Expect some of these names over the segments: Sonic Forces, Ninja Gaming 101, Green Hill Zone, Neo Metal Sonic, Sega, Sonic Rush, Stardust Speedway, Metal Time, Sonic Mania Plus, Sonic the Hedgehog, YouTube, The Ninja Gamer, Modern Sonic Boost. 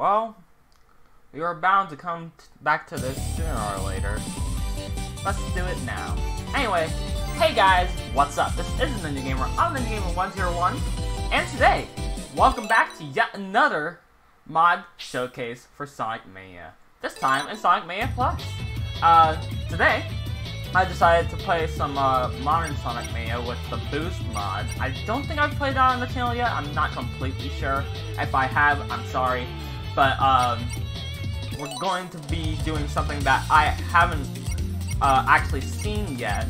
Well, we were bound to come back to this sooner or later. Let's do it now. Anyway, hey guys, what's up? This is Ninja Gamer. I'm Ninja Gamer 101, and today, welcome back to yet another mod showcase for Sonic Mania. This time in Sonic Mania Plus. Today, I decided to play some modern Sonic Mania with the Boost mod. I don't think I've played that on the channel yet. I'm not completely sure. If I have, I'm sorry. But we're going to be doing something that I haven't actually seen yet.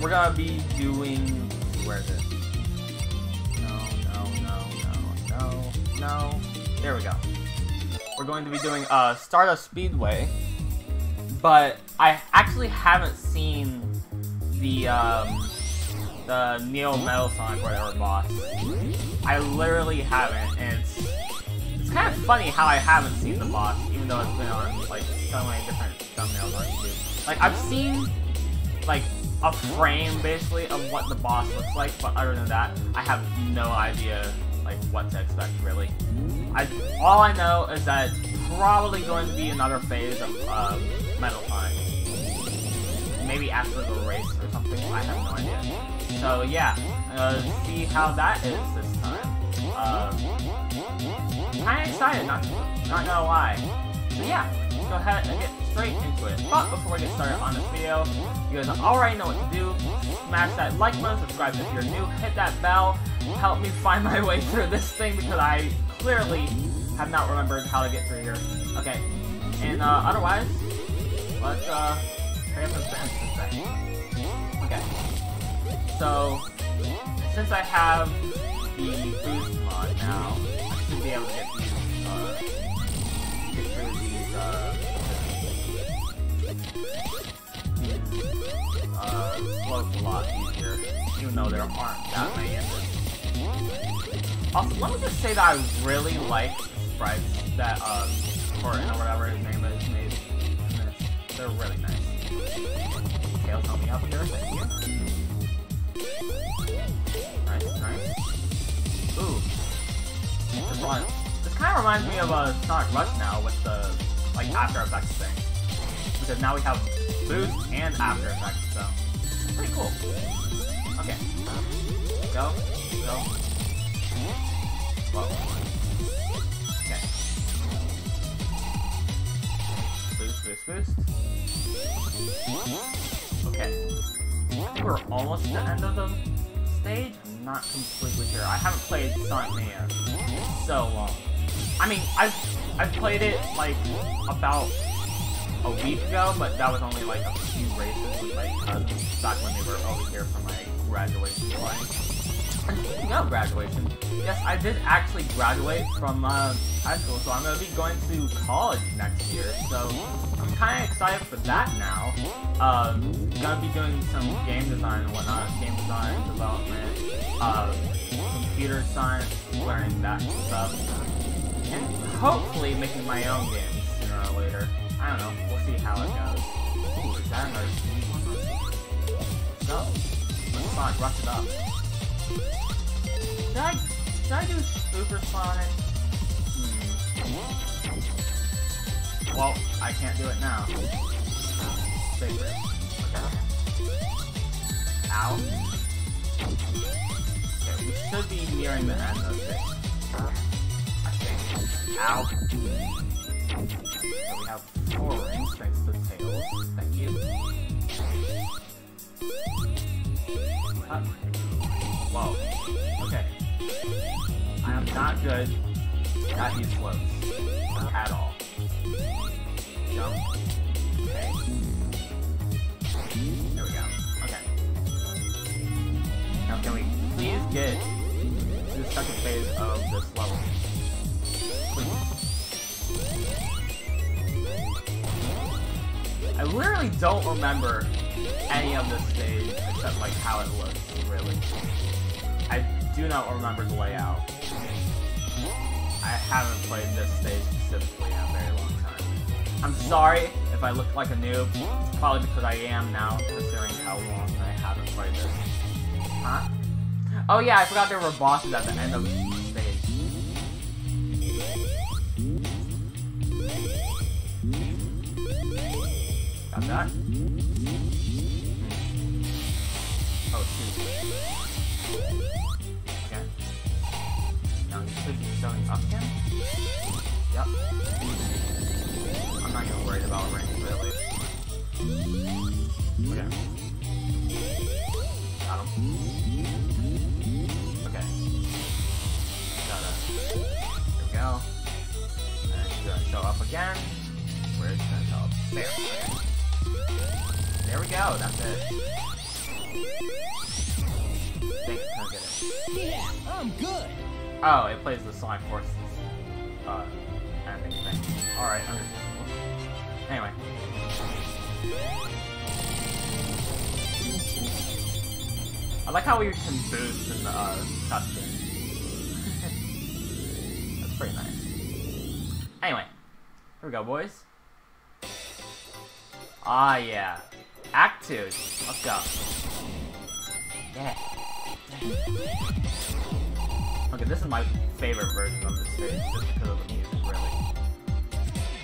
We're gonna be doing... Where is it? No. There we go. We're going to be doing Stardust Speedway. But I actually haven't seen the Neo Metal Sonic whatever boss. I literally haven't, and it's kind of funny how I haven't seen the boss, even though it's been on like so many different thumbnails on YouTube. Like I've seen like a frame basically of what the boss looks like, but other than that, I have no idea like what to expect really. All I know is that it's probably going to be another phase of Metal Time. Maybe after the race or something, I have no idea. So yeah, see how that is this time. Kinda excited, not gonna lie. So yeah, let's go ahead and get straight into it. But before we get started on this video, you guys already know what to do. Smash that like button, subscribe if you're new, hit that bell, help me find my way through this thing because I clearly have not remembered how to get through here. Okay, and otherwise, let's try up and finish this thing. Okay, so since I have the boost mod now, I should be able to get through these slopes a lot easier, even though there aren't that many of them. Also, let me just say that I really like sprites that Corrin or whatever his name is made. They're really nice. Tails help me out here, thank you. Nice. Ooh. This one. This kind of reminds me of Sonic Rush now with the like after effects thing. Because now we have boost and after effects, so it's pretty cool. Okay. Go. Whoa. Boost. Okay. I think we're almost at the end of the stage. I'm not completely sure. I haven't played Sonic Mania so long. I mean, I've played it like about a week ago, but that was only like a few races, like back when they were over here for my graduation flight. And speaking of graduation, yes, I did actually graduate from high school, so I'm gonna be going to college next year. So I'm kind of excited for that now. Gonna be doing some game design and whatnot, game design development, computer science, learning that stuff, and hopefully making my own games sooner or later. I don't know. We'll see how it goes. Ooh, is that another speed? So let's not rush it up. Should I do Super Sonic? Well, I can't do it now. Big rip. Okay. Ow. Okay, we should be nearing the end of this. I think. Ow. So we have 4 rings thanks to Tails. Thank you. Up. Whoa. Okay. I am not good at these slopes. At all. Jump. Okay. There we go. Okay. Now can we please get to the second phase of this level? Please. I literally don't remember any of this stage except like how it looks, really. I do not remember the layout. I haven't played this stage specifically in a very long time. I'm sorry if I look like a noob. It's probably because I am now, considering how long I haven't played this. Huh? Oh yeah, I forgot there were bosses at the end of the stage. that. Oh, shoot. Okay. Now you should be going up again. Yep. I'm not even worried about range, really. Okay. Got him. Okay. Gotta... There we go. And she's gonna show up again. Where is she gonna show up? There. Okay. There we go, that's it. Thanks, I'll get it. Yeah, I'm good. Oh, it plays the Sonic Forces. Alright, understandable. Anyway. I like how we can boost in the cutscene. That's pretty nice. Anyway. Here we go, boys. Ah, yeah. Act 2. Let's go. Yeah. Okay, this is my favorite version of this stage, just because of the music, really.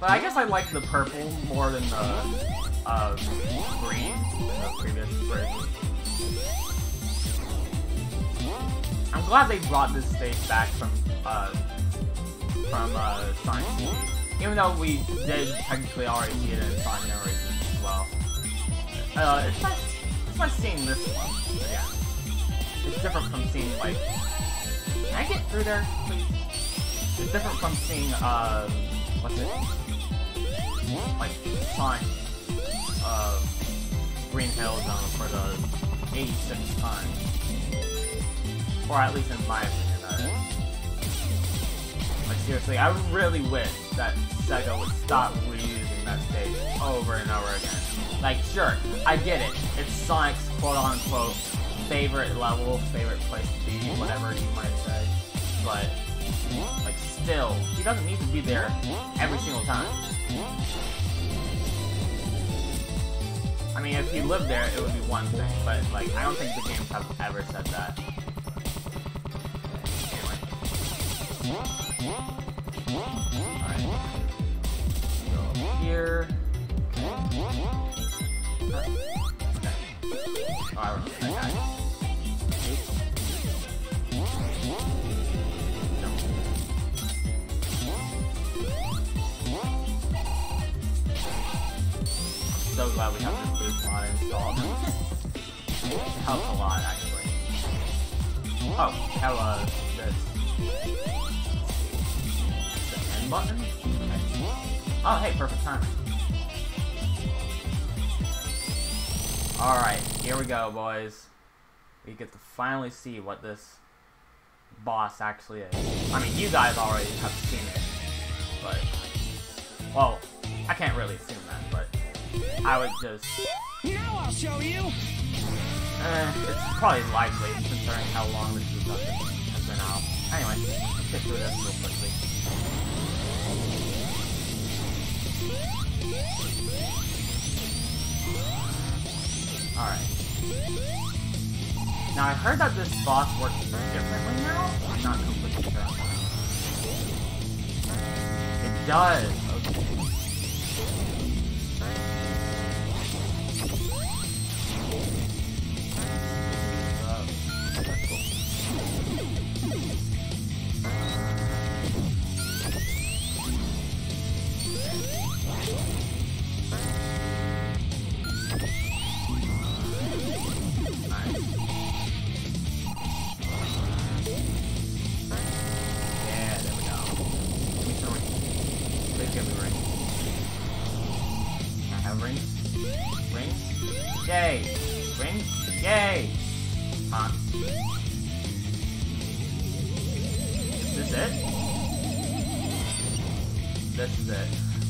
But I guess I like the purple more than the green in the previous version. I'm glad they brought this stage back from Sonic. Even though we did technically already see it in Sonic Generations as well. It's nice seeing this one, but yeah. It's different from seeing, like... Can I get through there, please? It's different from seeing, what's it? Like, Sonic, Green Hill Zone for the 86th time. Or at least in my opinion, like, seriously, I really wish that Sega would stop reusing that stage over and over again. Like, sure, I get it. It's Sonic's quote-unquote favorite level, favorite place to be, whatever you might say. But, like, still, he doesn't need to be there every single time. I mean, if he lived there, it would be one thing, but, like, I don't think the games have ever said that. Alright. Go up here. Okay. Oh, I remember that guy. I'm so glad we have this boost mod installed. It helps a lot, actually. Oh, hello. This. Button? Okay. Oh, hey, perfect timing. Alright, here we go, boys. We get to finally see what this boss actually is. I mean, you guys already have seen it, but... Well, I can't really assume that, but I would just... Now I'll show you! It's probably likely, considering how long this discussion has been out. Anyway, let's get through this real quickly. Alright. Now I heard that this boss works differently now. I'm not completely sure. It does! Okay.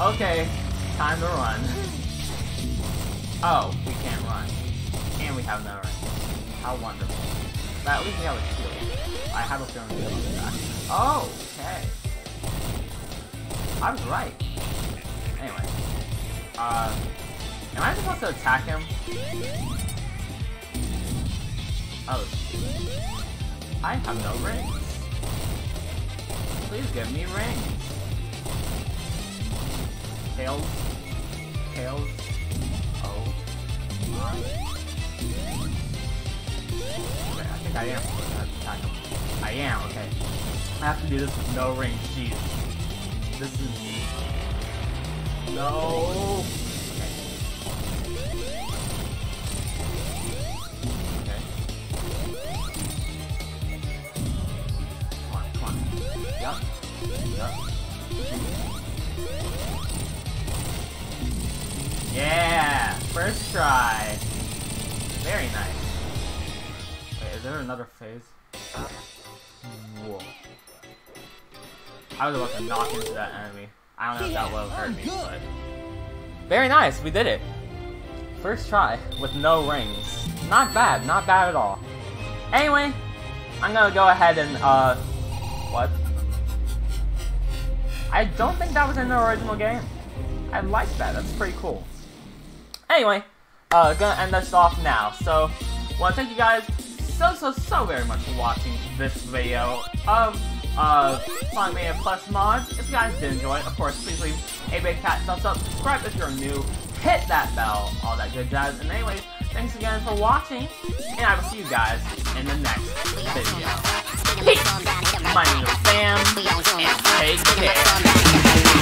Okay, time to run. Oh, we can't run. And we have no run. How wonderful. But at least we have a shield. I have a feeling we're going back. Oh, okay. I was right. Anyway. Am I supposed to attack him? Oh, shoot. I have no rings. Please give me rings. Tails. Okay, I think I am supposed to attack him. I am, okay. I have to do this with no range, jeez. This is me. No! Yeah! First try! Very nice. Wait, is there another phase? Whoa. I was about to knock into that enemy. I don't know if that will hurt me, but... Very nice! We did it! First try, with no rings. Not bad, not bad at all. Anyway, I'm gonna go ahead and, what? I don't think that was in the original game. I like that. That's pretty cool. Anyway, gonna end this off now. So, wanna thank you guys so very much for watching this video of Sonic Mania Plus mods. If you guys did enjoy it, of course, please leave a big fat thumbs up. Subscribe if you're new. Hit that bell. All that good jazz. And anyways, thanks again for watching, and I will see you guys in the next video. Peace. My name is Sam, and take care.